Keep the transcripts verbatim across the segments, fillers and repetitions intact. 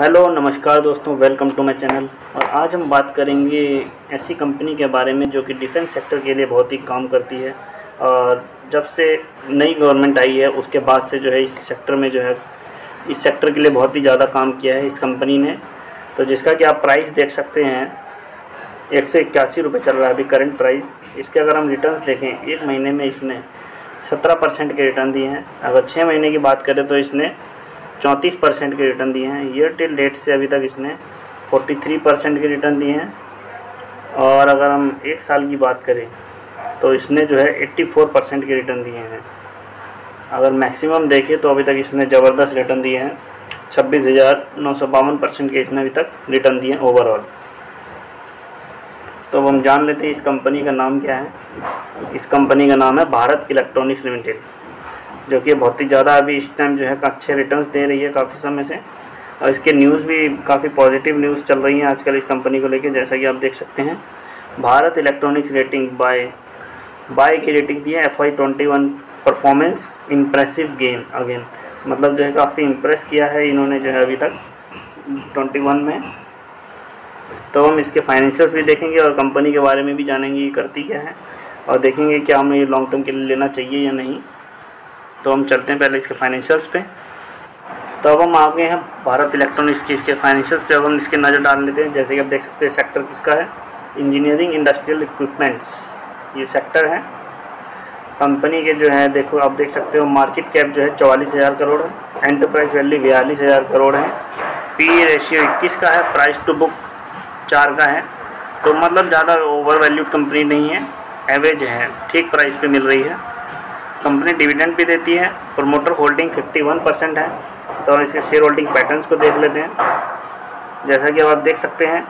Hello नमस्कार दोस्तों, welcome to my channel. और आज हम बात करेंगे ऐसी कंपनी के बारे में जो कि डिफेंस सेक्टर के लिए बहुत ही काम करती है। और जब से नई गवर्नमेंट आई है उसके बाद से जो है इस सेक्टर में जो है इस सेक्टर के लिए बहुत ही ज़्यादा काम किया है इस कंपनी ने। तो जिसका कि आप प्राइस देख सकते हैं एक सौ इक्यासी रुपये चल रहा है अभी करंट प्राइस। इसके अगर हम रिटर्न देखें एक महीने में इसने सत्रह परसेंट के रिटर्न दिए हैं। अगर छः महीने की बात करें तो इसने चौंतीस परसेंट के रिटर्न दिए हैं। ईयर टिल डेट से अभी तक इसने तैंतालीस परसेंट के रिटर्न दिए हैं। और अगर हम एक साल की बात करें तो इसने जो है चौरासी परसेंट के रिटर्न दिए हैं। अगर मैक्सिमम देखें तो अभी तक इसने ज़बरदस्त रिटर्न दिए हैं, छब्बीस हज़ार नौ सौ बावन परसेंट के इसने अभी तक रिटर्न दिए हैं ओवरऑल। तो हम जान लेते हैं इस कंपनी का नाम क्या है। इस कंपनी का नाम है भारत इलेक्ट्रॉनिक्स लिमिटेड, जो कि बहुत ही ज़्यादा अभी इस टाइम जो है अच्छे रिटर्न्स दे रही है काफ़ी समय से। और इसके न्यूज़ भी काफ़ी पॉजिटिव न्यूज़ चल रही हैं आजकल इस कंपनी को लेके, जैसा कि आप देख सकते हैं। Bharat electronics rating buy buy की रेटिंग दी है F Y twenty one performance impressive gain again, मतलब जो है काफ़ी इम्प्रेस किया है इन्होंने जो है अभी तक ट्वेंटी वन में। तो हम इसके फाइनेंशियल्स भी देखेंगे और कंपनी के बारे में भी जानेंगे ये करती क्या है, और देखेंगे क्या हमें ये लॉन्ग टर्म के लिए लेना चाहिए या नहीं। तो हम चलते हैं पहले इसके फाइनेंशियल्स पे। तो अब हम आ गए हैं भारत इलेक्ट्रॉनिक्स की इसके फाइनेंशियल्स पे। अब हम इसके नज़र डाल लेते हैं। जैसे कि आप देख सकते हैं सेक्टर किसका है, इंजीनियरिंग इंडस्ट्रियल इक्विपमेंट्स ये सेक्टर है कंपनी के। जो है देखो आप देख सकते हो मार्केट कैप जो है चवालीस हज़ार करोड़ है, एंटरप्राइज वैल्यू बयालीस हज़ार करोड़ है, पी रेशियो इक्कीस का है, प्राइस टू बुक चार का है। तो मतलब ज़्यादा ओवर वैल्यूड कंपनी नहीं है, एवरेज है, ठीक प्राइस पर मिल रही है। कंपनी डिविडेंड भी देती है। प्रमोटर होल्डिंग इक्यावन परसेंट है। तो इसके शेयर होल्डिंग पैटर्न्स को देख लेते हैं। जैसा कि आप देख सकते हैं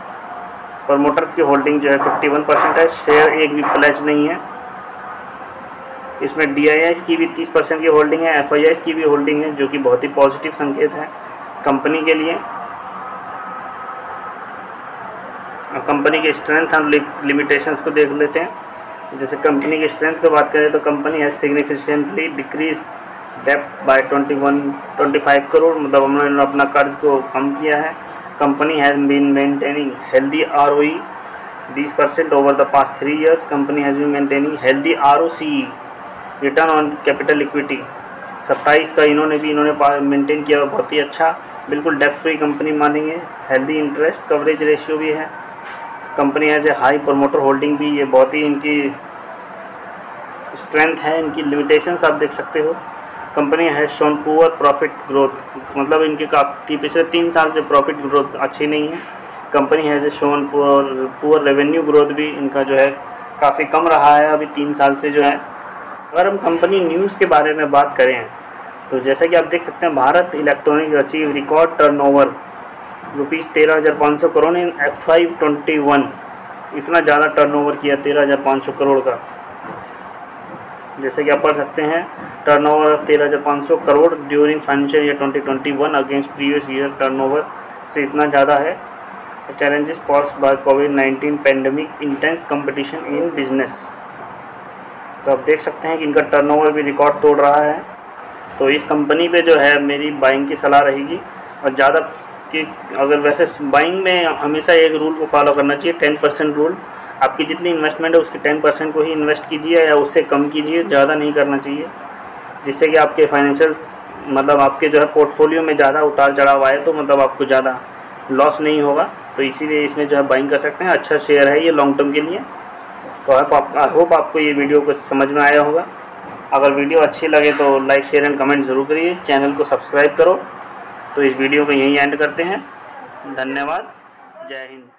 प्रमोटर्स की होल्डिंग जो है इक्यावन परसेंट है, शेयर एक भी प्लेज नहीं है। इसमें डीआईआई की भी तीस परसेंट की होल्डिंग है, एफआईआई की भी होल्डिंग है, जो कि बहुत ही पॉजिटिव संकेत है कंपनी के लिए। कंपनी के स्ट्रेंथ और लिमिटेशंस को देख लेते हैं। जैसे कंपनी की स्ट्रेंथ की बात करें तो कंपनी है सिग्निफिकेंटली डिक्रीज डेप्ट बाय इक्कीस पच्चीस करोड़, मतलब हमने अपना कर्ज को कम किया है। Company has been maintaining healthy ROE बीस percent over the past three years. Company has been maintaining healthy ROC return on capital equity सत्ताईस का इन्होंने भी इन्होंने मेंटेन किया, बहुत ही अच्छा, बिल्कुल डेप्ट फ्री कंपनी मानेंगे। हेल्दी इंटरेस्ट कवरेज रेशियो भी है। कंपनी ऐसे हाई प्रमोटर होल्डिंग भी, ये बहुत ही इनकी स्ट्रेंथ है। इनकी लिमिटेशंस आप देख सकते हो। कंपनी है शोन पुअर प्रॉफिट ग्रोथ, मतलब इनके काफ़ी पिछले तीन साल से प्रॉफिट ग्रोथ अच्छी नहीं है। कंपनी है ऐसे shown poor poor revenue growth भी इनका जो है काफ़ी कम रहा है अभी तीन साल से जो है। अगर हम कंपनी न्यूज़ के बारे में बात करें तो जैसा कि आप देख सकते हैं Bharat electronics achieve record turn over rupees तेरह हज़ार पाँच सौ crore in F Y twenty one, इतना ज़्यादा टर्नओवर किया तेरह हज़ार पाँच सौ करोड़ का। जैसे कि आप पढ़ सकते हैं टर्नओवर ऑफ तेरह हज़ार पाँच सौ crore during financial year twenty twenty one against previous year turnover से इतना ज़्यादा है। Challenges posed by covid nineteen pandemic intense competition in business. तो आप देख सकते हैं कि इनका टर्नओवर भी रिकॉर्ड तोड़ रहा है। तो इस कंपनी पर जो है मेरी बाइंग की सलाह रहेगी, और ज़्यादा कि अगर वैसे बाइंग में हमेशा एक रूल को फॉलो करना चाहिए, टेन परसेंट रूल। आपकी जितनी इन्वेस्टमेंट है उसके टेन परसेंट को ही इन्वेस्ट कीजिए या उससे कम कीजिए, ज़्यादा नहीं करना चाहिए, जिससे कि आपके फाइनेंशियल्स मतलब आपके जो है पोर्टफोलियो में ज़्यादा उतार चढ़ाव आए तो मतलब आपको ज़्यादा लॉस नहीं होगा। तो इसीलिए इसमें जो है बाइंग कर सकते हैं। अच्छा शेयर है ये लॉन्ग टर्म के लिए। तो आई होप आपको ये वीडियो कुछ समझ में आया होगा। अगर वीडियो अच्छी लगे तो लाइक शेयर एंड कमेंट ज़रूर करिए, चैनल को सब्सक्राइब करो। तो इस वीडियो को यहीं एंड करते हैं। धन्यवाद, जय हिंद।